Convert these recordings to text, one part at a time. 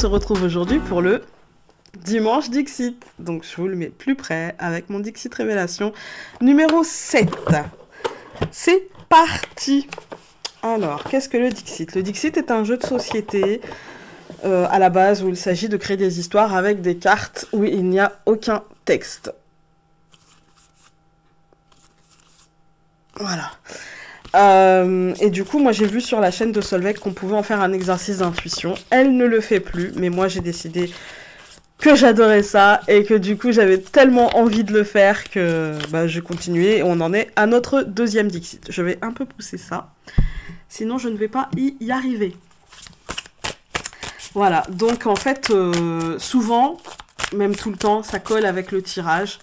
se retrouve aujourd'hui pour le Dimanche Dixit. Donc je vous le mets plus près avec mon Dixit Révélation numéro 7. C'est parti. Alors, qu'est-ce que le Dixit? Le Dixit est un jeu de société à la base où il s'agit de créer des histoires avec des cartes où il n'y a aucun texte. Voilà. Et du coup, moi j'ai vu sur la chaîne de Solveig qu'on pouvait en faire un exercice d'intuition. Elle ne le fait plus, mais moi j'ai décidé que j'adorais ça et que du coup j'avais tellement envie de le faire que bah, je continuais. Et on en est à notre deuxième Dixit. Je vais un peu pousser ça, sinon je ne vais pas y arriver. Voilà, donc en fait, souvent, même tout le temps, ça colle avec le tirage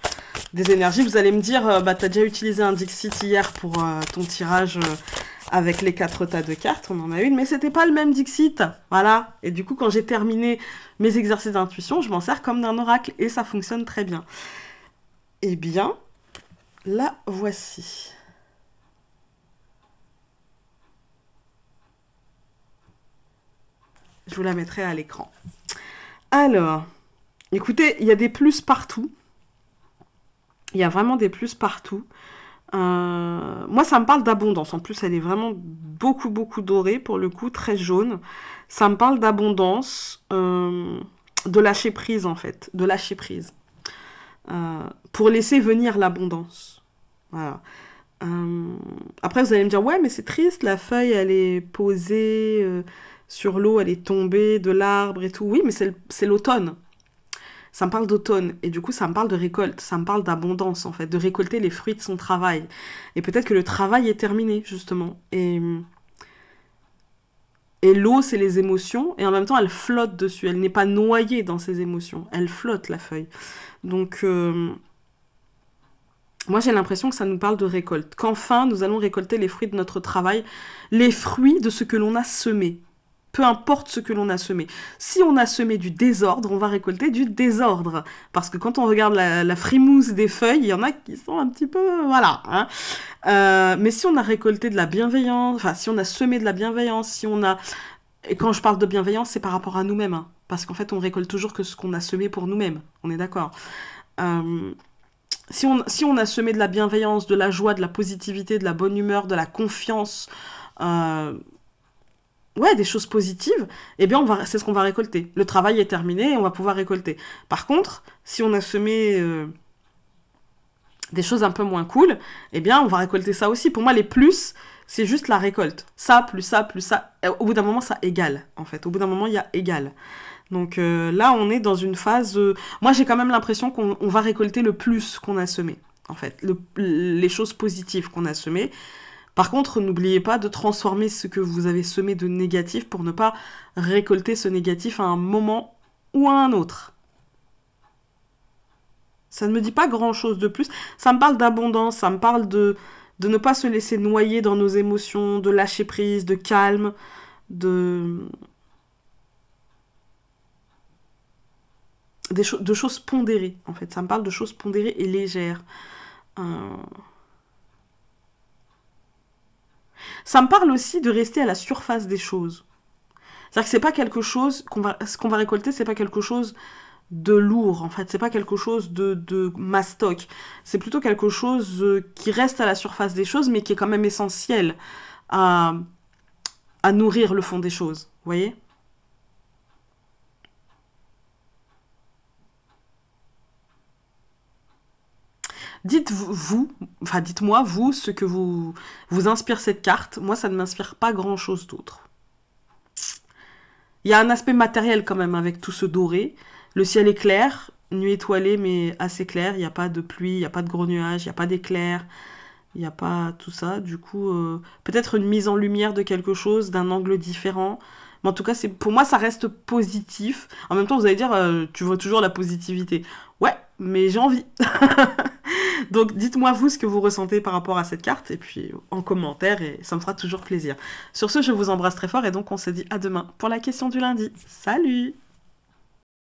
des énergies. Vous allez me dire, bah t'as déjà utilisé un Dixit hier pour ton tirage avec les 4 tas de cartes, on en a une, mais c'était pas le même Dixit, voilà. Et du coup, quand j'ai terminé mes exercices d'intuition, je m'en sers comme d'un oracle, et ça fonctionne très bien. Eh bien, la voici. Je vous la mettrai à l'écran. Alors, écoutez, il y a des plus partout. Il y a vraiment des plus partout. Moi, ça me parle d'abondance. En plus, elle est vraiment beaucoup, beaucoup dorée, pour le coup, très jaune. Ça me parle d'abondance, de lâcher prise, en fait. De lâcher prise. Pour laisser venir l'abondance. Voilà. Après, vous allez me dire, ouais, mais c'est triste, la feuille, elle est posée... sur l'eau, elle est tombée de l'arbre et tout. Oui, mais c'est l'automne. Ça me parle d'automne. Et du coup, ça me parle de récolte. Ça me parle d'abondance, en fait. De récolter les fruits de son travail. Et peut-être que le travail est terminé, justement. Et l'eau, c'est les émotions. Et en même temps, elle flotte dessus. Elle n'est pas noyée dans ses émotions. Elle flotte, la feuille. Donc, moi, j'ai l'impression que ça nous parle de récolte. Qu'enfin, nous allons récolter les fruits de notre travail. Les fruits de ce que l'on a semé. Peu importe ce que l'on a semé. Si on a semé du désordre, on va récolter du désordre. Parce que quand on regarde la frimousse des feuilles, il y en a qui sont un petit peu... Voilà. Hein. Mais si on a récolté de la bienveillance, enfin, si on a semé de la bienveillance, si on a... Et quand je parle de bienveillance, c'est par rapport à nous-mêmes. Hein, parce qu'en fait, on récolte toujours que ce qu'on a semé pour nous-mêmes. On est d'accord. Si on a semé de la bienveillance, de la joie, de la positivité, de la bonne humeur, de la confiance... ouais, des choses positives, eh bien, c'est ce qu'on va récolter. Le travail est terminé et on va pouvoir récolter. Par contre, si on a semé des choses un peu moins cool, eh bien, on va récolter ça aussi. Pour moi, les plus, c'est juste la récolte. Ça, plus ça, plus ça. Au bout d'un moment, ça égale, en fait. Au bout d'un moment, il y a égal. Donc là, on est dans une phase... Moi, j'ai quand même l'impression qu'on va récolter le plus qu'on a semé, en fait. Les choses positives qu'on a semées. Par contre, n'oubliez pas de transformer ce que vous avez semé de négatif pour ne pas récolter ce négatif à un moment ou à un autre. Ça ne me dit pas grand-chose de plus. Ça me parle d'abondance, ça me parle de ne pas se laisser noyer dans nos émotions, de lâcher prise, de calme, de choses pondérées, en fait. Ça me parle de choses pondérées et légères. Ça me parle aussi de rester à la surface des choses. C'est-à-dire que c'est pas quelque chose qu'on va récolter, c'est pas quelque chose de lourd, en fait. C'est pas quelque chose de mastoc. C'est plutôt quelque chose qui reste à la surface des choses, mais qui est quand même essentiel à nourrir le fond des choses. Vous voyez ? Dites-moi, vous, ce que vous inspire cette carte. Moi, ça ne m'inspire pas grand-chose d'autre. Il y a un aspect matériel quand même avec tout ce doré. Le ciel est clair, nuit étoilée, mais assez clair. Il n'y a pas de pluie, il n'y a pas de gros nuages, il n'y a pas d'éclairs, il n'y a pas tout ça. Du coup, peut-être une mise en lumière de quelque chose, d'un angle différent. Mais en tout cas, pour moi, ça reste positif. En même temps, vous allez dire, tu vois toujours la positivité. Ouais, mais j'ai envie. Donc, dites-moi, vous, ce que vous ressentez par rapport à cette carte, et puis en commentaire, et ça me fera toujours plaisir. Sur ce, je vous embrasse très fort, et donc on se dit à demain pour la question du lundi. Salut!